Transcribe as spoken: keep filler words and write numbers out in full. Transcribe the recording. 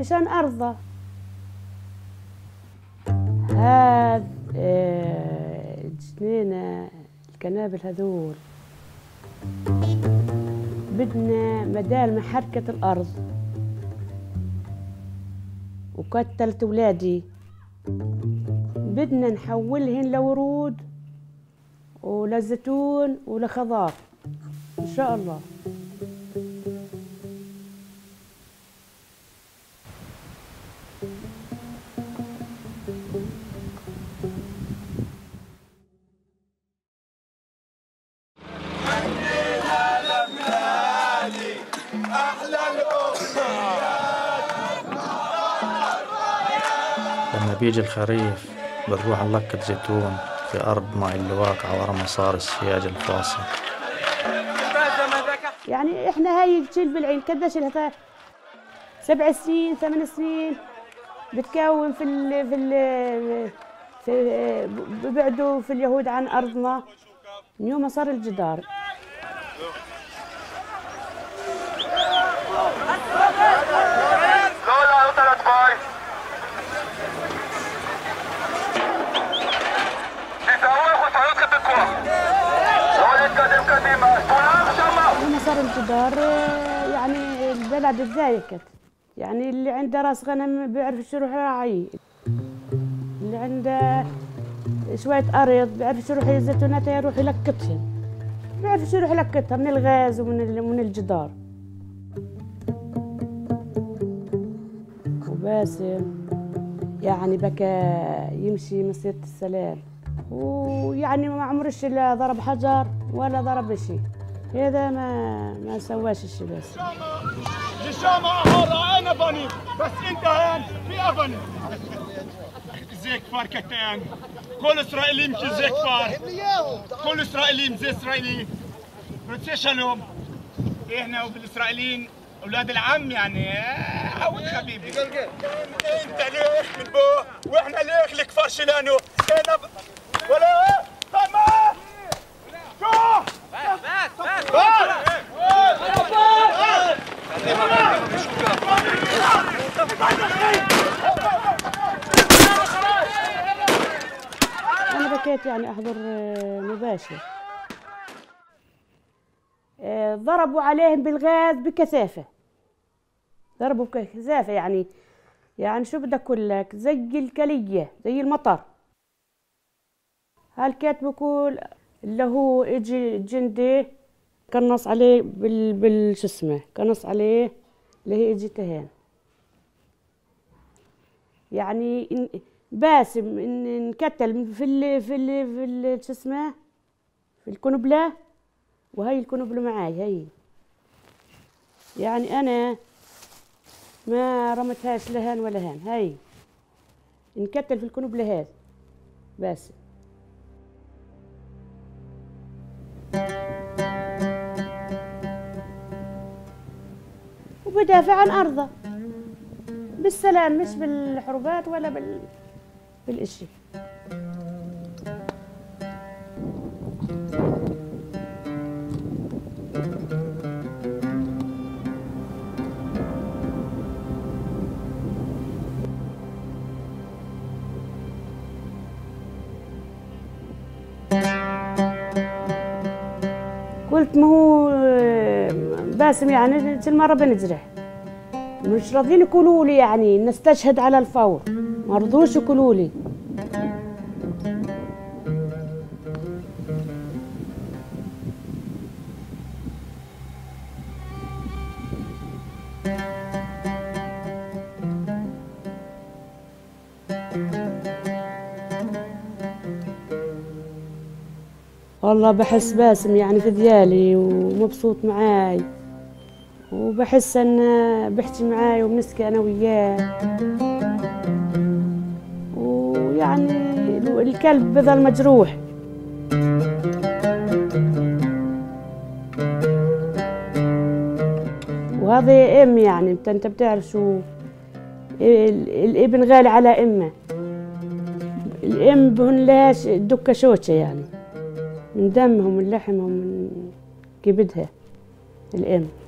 مشان أرضى. هاد الجنينة الكنابل هذول بدنا مدال محركة الأرض، وقتلت ولادي بدنا نحولهن لورود ولزيتون ولخضار إن شاء الله. لما بيجي الخريف بنروح نلقط زيتون في أرض مع اللي واقعة ورا مسار السياج الفاصل. يعني إحنا هاي تشيل بالعين قديش لها، سبع سنين ثمان سنين بتكون في ال في ال في ببعدوا في اليهود عن أرضنا من يوم ما صار الجدار. لما صار الجدار يعني البلد اتضايقت، يعني اللي عنده راس غنم بيعرف يروح يراعيه، اللي عنده شوية أرض بيعرف يروح زيتوناته يروح يلقطهن، بيعرف يروح يلقطها من الغاز ومن من الجدار. وباسم يعني بكى يمشي مسيرة السلام، ويعني ما عمرش لا ضرب حجر ولا ضرب شيء، هذا ما ما سواش الشيء. بس الشام أهرة أنا بني، بس أنت هان في أبني زيك فار كتان، كل إسرائيلي مشي زيك فار، كل إسرائيلي مزي إسرائيلي بتسيش لهم. إحنا وبالإسرائيليين أولاد العم يعني عود حبيبي. أنت ليش من بو وإحنا ليش لكفار شلانو أنا ب... ولا تمام شو بس بس بس أنا بكيت يعني أحضر مباشر. ضربوا عليهم بالغاز بكثافة، ضربوا بكثافة يعني يعني شو بدك أقول لك، زي الكلية زي المطر. هالكات بقول اللي هو اجي الجندي كنص عليه بال بال شو اسمه، كنص عليه اللي هي اجي تهان. يعني باسم انقتل في ال في ال في ال شو اسمه في الكنبله، وهي الكنبله معاي هي. يعني انا ما رمتهاش لهان ولا هان، هي انقتل في الكنبله هذا باسم. وبدافع عن أرضه بالسلام، مش بالحروبات ولا بال بالإشي. قلت ما هو باسم يعني كل مرة بنجرح، مش راضيين يقولوا لي يعني نستشهد على الفور، ما رضوش يقولوا لي. والله بحس باسم يعني في ديالي ومبسوط معاي، وبحس انه بحكي معاي وبنسكي انا وياه. ويعني الكلب بظل مجروح، وهذه ام يعني انت بتعرف شو الابن غالي على امه، الام بهن لهاش دكه شوشه يعني من دمهم من لحمهم من كبدها الام.